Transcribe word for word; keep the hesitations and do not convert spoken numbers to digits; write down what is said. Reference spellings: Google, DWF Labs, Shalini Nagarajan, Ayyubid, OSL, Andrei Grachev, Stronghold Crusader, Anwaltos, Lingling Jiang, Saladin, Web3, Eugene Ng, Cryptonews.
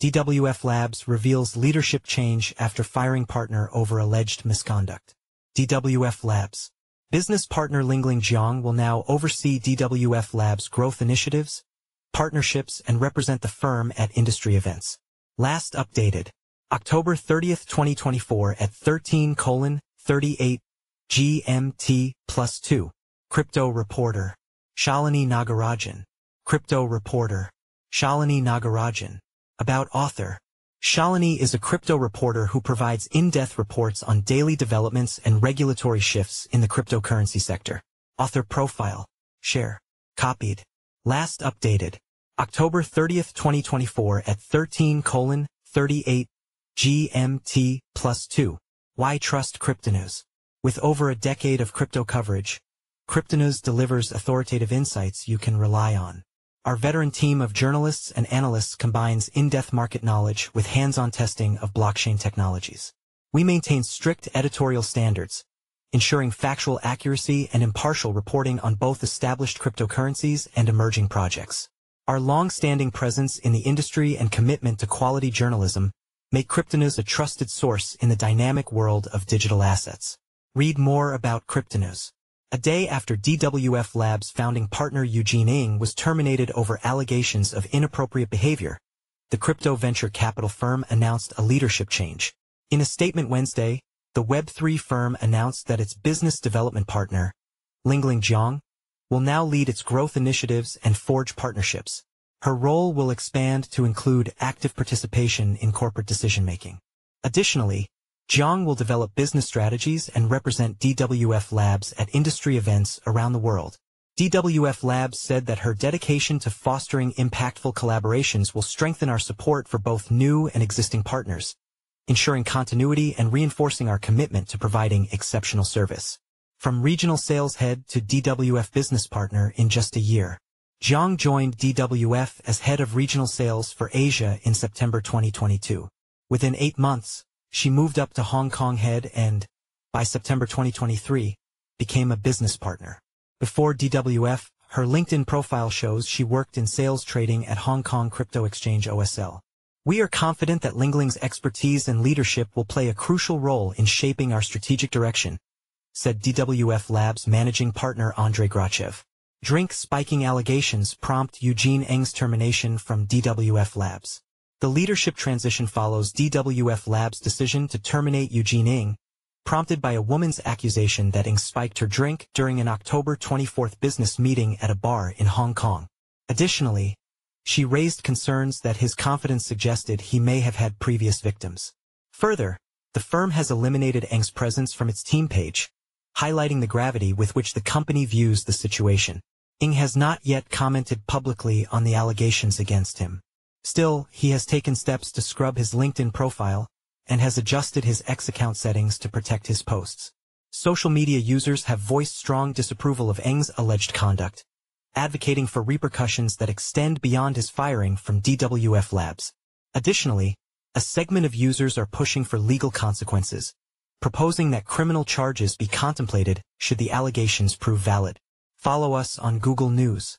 D W F Labs reveals leadership change after firing partner over alleged misconduct. D W F Labs. Business partner Lingling Jiang will now oversee D W F Labs' growth initiatives, partnerships, and represent the firm at industry events. Last updated October thirtieth, twenty twenty-four at thirteen thirty-eight G M T plus two. Crypto Reporter. Shalini Nagarajan. Crypto Reporter. Shalini Nagarajan. About author. Shalini is a crypto reporter who provides in-depth reports on daily developments and regulatory shifts in the cryptocurrency sector. Author profile. Share. Copied. Last updated. October thirtieth, twenty twenty-four at thirteen thirty-eight G M T plus two. Why trust Cryptonews? With over a decade of crypto coverage, Cryptonews delivers authoritative insights you can rely on. Our veteran team of journalists and analysts combines in-depth market knowledge with hands-on testing of blockchain technologies. We maintain strict editorial standards, ensuring factual accuracy and impartial reporting on both established cryptocurrencies and emerging projects. Our long-standing presence in the industry and commitment to quality journalism make Cryptonews a trusted source in the dynamic world of digital assets. Read more about Cryptonews. A day after D W F Labs founding partner Eugene Ng was terminated over allegations of inappropriate behavior, the crypto venture capital firm announced a leadership change. In a statement Wednesday, the Web three firm announced that its business development partner, Lingling Jiang, will now lead its growth initiatives and forge partnerships. Her role will expand to include active participation in corporate decision-making. Additionally, Jiang will develop business strategies and represent D W F Labs at industry events around the world. D W F Labs said that her dedication to fostering impactful collaborations will strengthen our support for both new and existing partners, ensuring continuity and reinforcing our commitment to providing exceptional service. From regional sales head to D W F business partner in just a year, Jiang joined D W F as head of regional sales for Asia in September twenty twenty-two. Within eight months, she moved up to Hong Kong head and, by September twenty twenty-three, became a business partner. Before D W F, her LinkedIn profile shows she worked in sales trading at Hong Kong crypto exchange O S L. We are confident that Lingling's expertise and leadership will play a crucial role in shaping our strategic direction, said D W F Labs managing partner Andrei Grachev. Drink spiking allegations prompt Eugene Ng's termination from D W F Labs. The leadership transition follows D W F Labs' decision to terminate Eugene Ng, prompted by a woman's accusation that Ng spiked her drink during an October twenty-fourth business meeting at a bar in Hong Kong. Additionally, she raised concerns that his confidence suggested he may have had previous victims. Further, the firm has eliminated Ng's presence from its team page, highlighting the gravity with which the company views the situation. Ng has not yet commented publicly on the allegations against him. Still, he has taken steps to scrub his LinkedIn profile and has adjusted his X account settings to protect his posts. Social media users have voiced strong disapproval of Ng's alleged conduct, advocating for repercussions that extend beyond his firing from D W F Labs. Additionally, a segment of users are pushing for legal consequences, proposing that criminal charges be contemplated should the allegations prove valid. Follow us on Google News.